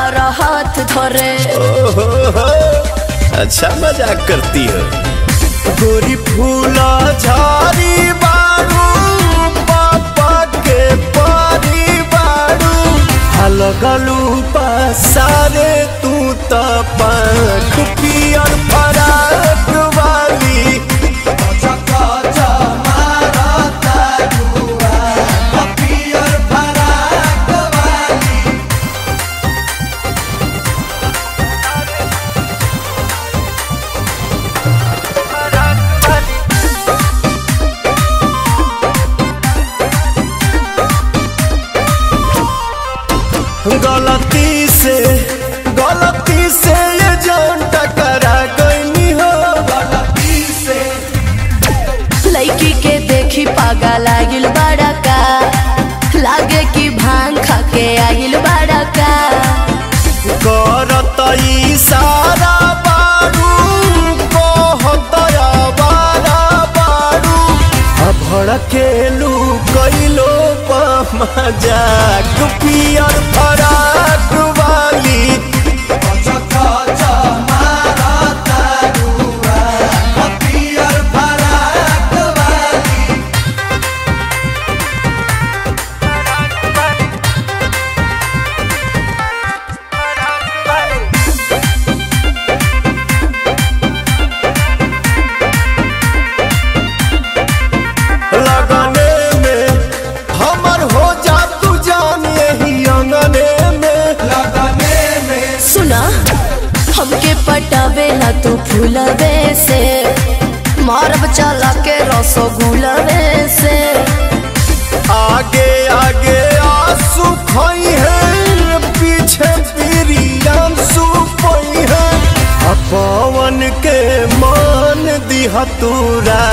सारा हाथ धरे। अच्छा मजाक करती हो। गोरी फूला झाड़ी बारू पापा के पारी बारू अलग अलू पासारे तू तपक पियर फराक वाली गलती से ये जान टकरा गई हो। गलती से लड़की के देखी पागल आगिल बड़ा का लागे की भांग खा के आगिल बड़ा का करत इशारा बारू कहत बारा बारू भड़केलू कइलो मजाक पियर फराक वाली पटावेला तू फूलवे से मारब चला के रसगुलवे से आगे आगे आंसू खोई है पीछे पीरियम सुपई है अपवन के मान दिह तूरा